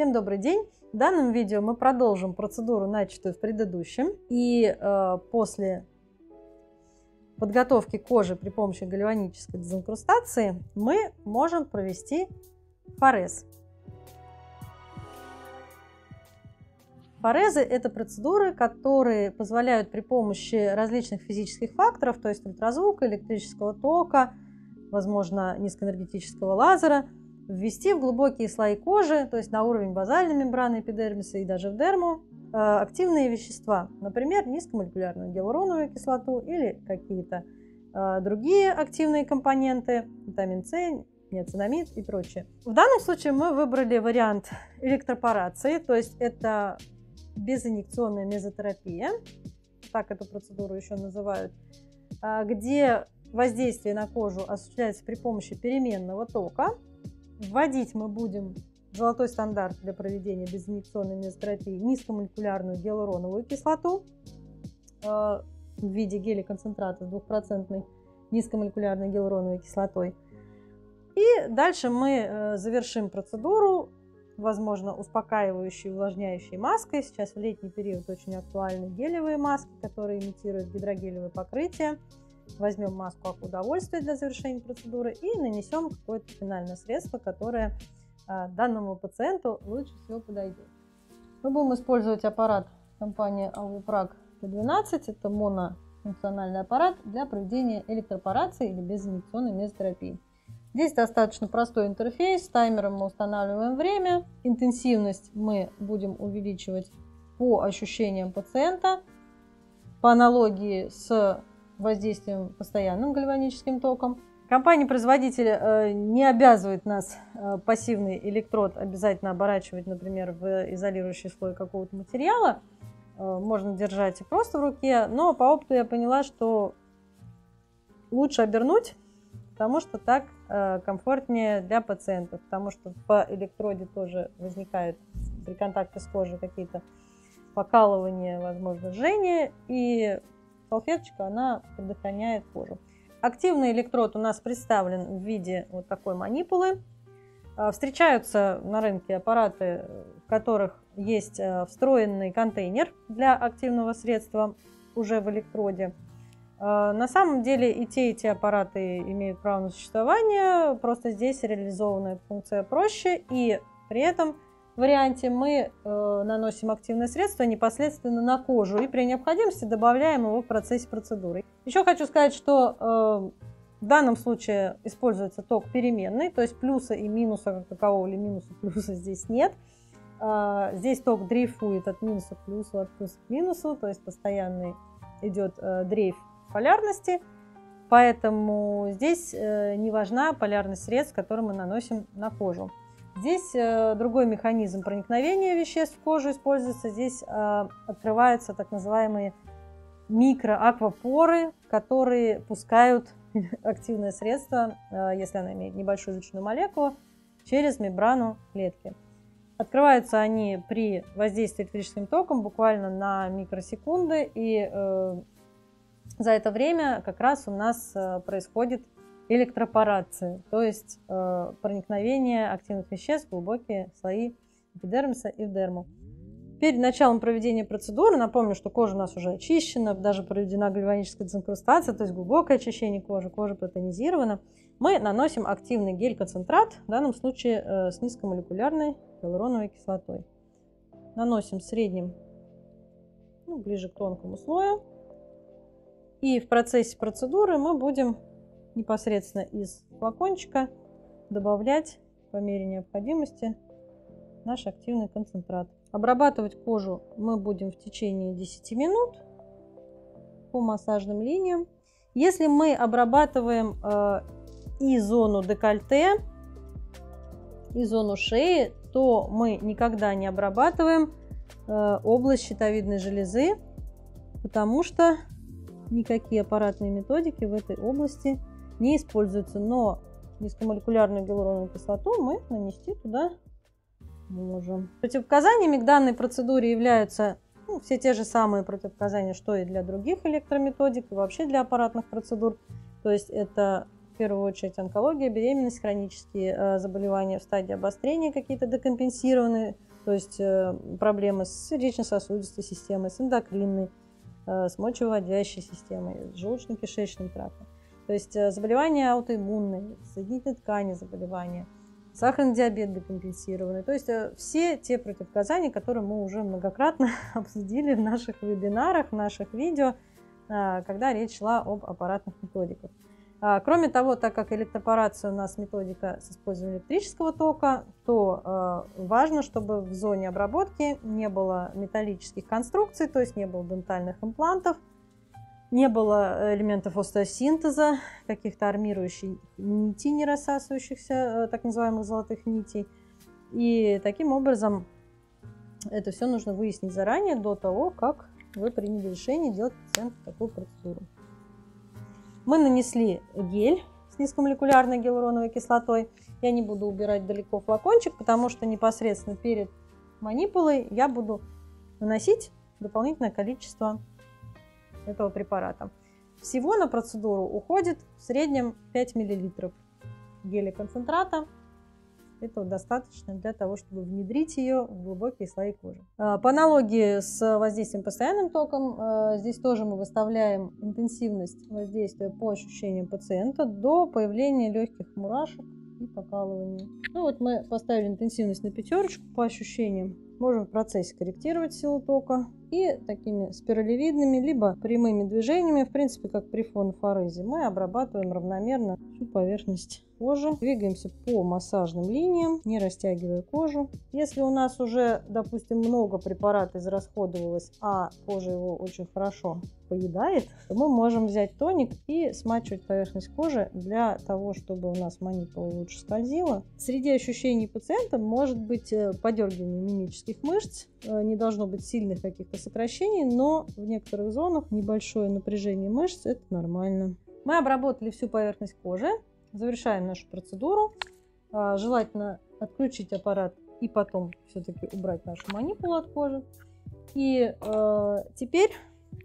Всем добрый день! В данном видео мы продолжим процедуру, начатую в предыдущем. И после подготовки кожи при помощи гальванической дезинкрустации мы можем провести форез. Форезы – это процедуры, которые позволяют при помощи различных физических факторов, то есть ультразвука, электрического тока, возможно, низкоэнергетического лазера, ввести в глубокие слои кожи, то есть на уровень базальной мембраны эпидермиса и даже в дерму, активные вещества, например, низкомолекулярную гиалуроновую кислоту или какие-то другие активные компоненты, витамин С, неоцинамид и прочее. В данном случае мы выбрали вариант электропорации, то есть это безинъекционная мезотерапия, так эту процедуру еще называют, где воздействие на кожу осуществляется при помощи переменного тока. Вводить мы будем золотой стандарт для проведения безинъекционной мезотерапии низкомолекулярную гиалуроновую кислоту в виде геля-концентрата с 2% низкомолекулярной гиалуроновой кислотой. И дальше мы завершим процедуру, возможно, успокаивающей, увлажняющей маской. Сейчас в летний период очень актуальны гелевые маски, которые имитируют гидрогелевое покрытие. Возьмем маску Аква-Удовольствие для завершения процедуры и нанесем какое-то финальное средство, которое данному пациенту лучше всего подойдет. Мы будем использовать аппарат компании Ауупрак Т12. Это монофункциональный аппарат для проведения электропорации или безинъекционной мезотерапии. Здесь достаточно простой интерфейс. С таймером мы устанавливаем время. Интенсивность мы будем увеличивать по ощущениям пациента, по аналогии с воздействием постоянным гальваническим током. Компания-производитель не обязывает нас пассивный электрод обязательно оборачивать, например, в изолирующий слой какого-то материала. Можно держать просто в руке, но по опыту я поняла, что лучше обернуть, потому что так комфортнее для пациента, потому что по электроде тоже возникают при контакте с кожей какие-то покалывания, возможно, жжение, и салфеточка, она предохраняет кожу. Активный электрод у нас представлен в виде вот такой манипулы. Встречаются на рынке аппараты, в которых есть встроенный контейнер для активного средства уже в электроде. На самом деле и те аппараты имеют право на существование, просто здесь реализована функция проще, и при этом в варианте мы наносим активное средство непосредственно на кожу и при необходимости добавляем его в процессе процедуры. Еще хочу сказать, что в данном случае используется ток переменный, то есть плюса и минуса как такового, или минуса плюса здесь нет. Здесь ток дрейфует от минуса к плюсу, от плюса к минусу, то есть постоянный идет дрейф полярности, поэтому здесь не важна полярность средств, которые мы наносим на кожу. Здесь другой механизм проникновения веществ в кожу используется. Здесь открываются так называемые микроаквапоры, которые пускают активное средство, если оно имеет небольшую жидкую молекулу, через мембрану клетки. Открываются они при воздействии электрическим током буквально на микросекунды, и за это время как раз у нас происходит электропорации, то есть проникновение активных веществ в глубокие слои эпидермиса и в дерму. Перед началом проведения процедуры, напомню, что кожа у нас уже очищена, даже проведена гальваническая дезинкрустация, то есть глубокое очищение кожи, кожа протонизирована, мы наносим активный гель-концентрат, в данном случае с низкомолекулярной гиалуроновой кислотой. Наносим средним, ближе к тонкому слою. И в процессе процедуры мы будем непосредственно из флакончика добавлять по мере необходимости наш активный концентрат. Обрабатывать кожу мы будем в течение 10 минут по массажным линиям. Если мы обрабатываем и зону декольте, и зону шеи, то мы никогда не обрабатываем область щитовидной железы, потому что никакие аппаратные методики в этой области не используется, но низкомолекулярную гиалуроновую кислоту мы нанести туда можем. Противопоказаниями к данной процедуре являются все те же самые противопоказания, что и для других электрометодик, и вообще для аппаратных процедур. То есть это в первую очередь онкология, беременность, хронические заболевания в стадии обострения, какие-то декомпенсированные то есть проблемы с сердечно-сосудистой системой, с эндокринной, с мочевыводящей системой, с желудочно-кишечным трактом. То есть заболевания аутоиммунные, соединительные ткани заболевания, сахарный диабет декомпенсированный. То есть все те противопоказания, которые мы уже многократно обсудили в наших вебинарах, в наших видео, когда речь шла об аппаратных методиках. Кроме того, так как электропорация у нас методика с использованием электрического тока, то важно, чтобы в зоне обработки не было металлических конструкций, то есть не было дентальных имплантов, не было элементов остеосинтеза, каких-то армирующих нитей, не рассасывающихся, так называемых золотых нитей. И таким образом это все нужно выяснить заранее, до того, как вы приняли решение делать пациенту такую процедуру. Мы нанесли гель с низкомолекулярной гиалуроновой кислотой. Я не буду убирать далеко флакончик, потому что непосредственно перед манипулой я буду наносить дополнительное количество этого препарата. Всего на процедуру уходит в среднем 5 мл геля концентрата. Этого достаточно для того, чтобы внедрить ее в глубокие слои кожи. По аналогии с воздействием постоянным током, здесь тоже мы выставляем интенсивность воздействия по ощущениям пациента до появления легких мурашек и покалывания. Ну вот мы поставили интенсивность на 5 по ощущениям. Можем в процессе корректировать силу тока и такими спиралевидными, либо прямыми движениями, в принципе, как при фонофорезе, мы обрабатываем равномерно всю поверхность кожи. Двигаемся по массажным линиям, не растягивая кожу. Если у нас уже, допустим, много препарата израсходовалось, а кожа его очень хорошо поедает, то мы можем взять тоник и смачивать поверхность кожи для того, чтобы у нас манипула лучше скользила. Среди ощущений пациента может быть подергивание мимических мышц, не должно быть сильных каких-то сокращений, но в некоторых зонах небольшое напряжение мышц – это нормально. Мы обработали всю поверхность кожи, завершаем нашу процедуру. Желательно отключить аппарат и потом все-таки убрать нашу манипулу от кожи. И теперь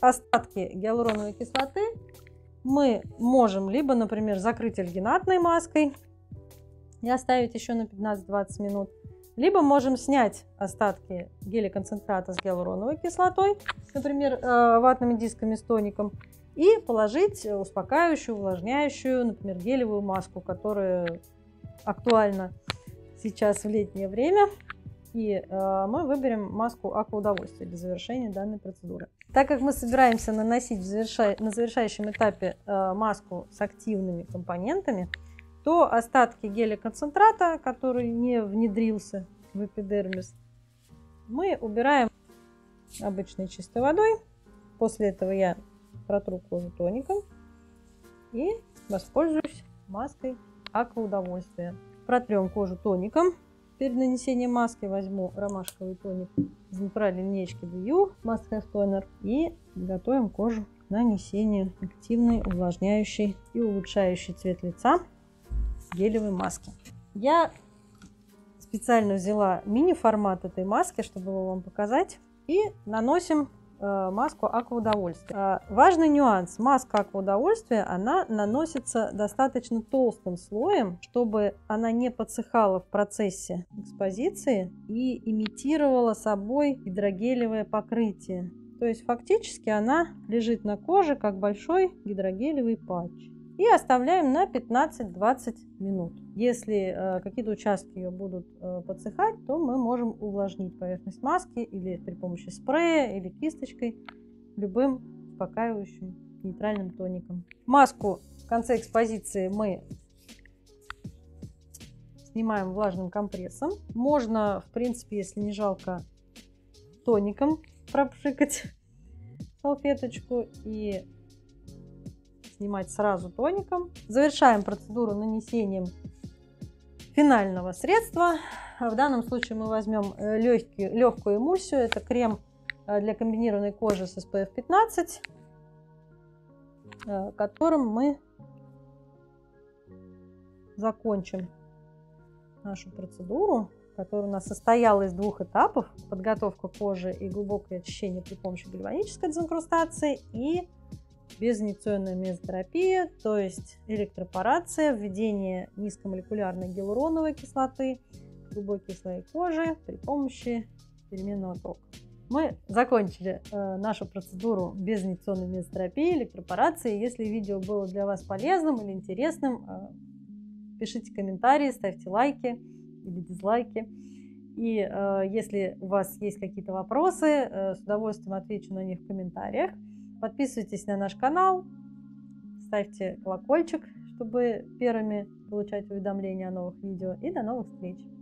остатки гиалуроновой кислоты мы можем либо, например, закрыть альгинатной маской и оставить еще на 15-20 минут, либо можем снять остатки геля-концентрата с гиалуроновой кислотой, например, ватными дисками с тоником, и положить успокаивающую, увлажняющую, например, гелевую маску, которая актуальна сейчас в летнее время. И мы выберем маску Аква-Удовольствие для завершения данной процедуры. Так как мы собираемся наносить на завершающем этапе маску с активными компонентами, то остатки геля-концентрата, который не внедрился в эпидермис, мы убираем обычной чистой водой. После этого я протру кожу тоником и воспользуюсь маской Аква-Удовольствие. Протрем кожу тоником. Перед нанесением маски возьму ромашковый тоник из натуральной линейки Дью, Маст Хэфф Тонер, и готовим кожу к нанесению активной, увлажняющей и улучшающей цвет лица гелевой маски. Я специально взяла мини-формат этой маски, чтобы его вам показать, и наносим маску Аква-Удовольствие. Важный нюанс. Маска Аква-Удовольствие, она наносится достаточно толстым слоем, чтобы она не подсыхала в процессе экспозиции и имитировала собой гидрогелевое покрытие. То есть фактически она лежит на коже, как большой гидрогелевый патч. И оставляем на 15-20 минут. Если какие-то участки ее будут подсыхать, то мы можем увлажнить поверхность маски или при помощи спрея, или кисточкой, любым успокаивающим нейтральным тоником. Маску в конце экспозиции мы снимаем влажным компрессом. Можно, в принципе, если не жалко, тоником пропшикать салфеточку и снимать сразу тоником. Завершаем процедуру нанесением финального средства. В данном случае мы возьмем легкую эмульсию. Это крем для комбинированной кожи с SPF 15, которым мы закончим нашу процедуру, которая у нас состояла из 2 этапов. Подготовка кожи и глубокое очищение при помощи гальванической дезинкрустации и безинъекционная мезотерапия, то есть электропорация, введение низкомолекулярной гиалуроновой кислоты, глубокие слои кожи при помощи переменного тока. Мы закончили нашу процедуру без инъекционной мезотерапии или препарации. Если видео было для вас полезным или интересным, пишите комментарии, ставьте лайки или дизлайки. И если у вас есть какие-то вопросы, с удовольствием отвечу на них в комментариях. Подписывайтесь на наш канал, ставьте колокольчик, чтобы первыми получать уведомления о новых видео. И до новых встреч!